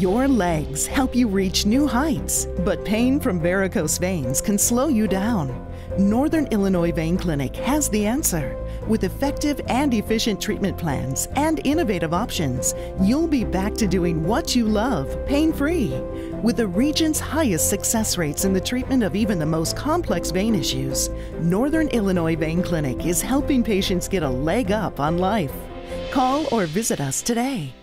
Your legs help you reach new heights, but pain from varicose veins can slow you down. Northern Illinois Vein Clinic has the answer. With effective and efficient treatment plans and innovative options, you'll be back to doing what you love, pain-free. With the region's highest success rates in the treatment of even the most complex vein issues, Northern Illinois Vein Clinic is helping patients get a leg up on life. Call or visit us today.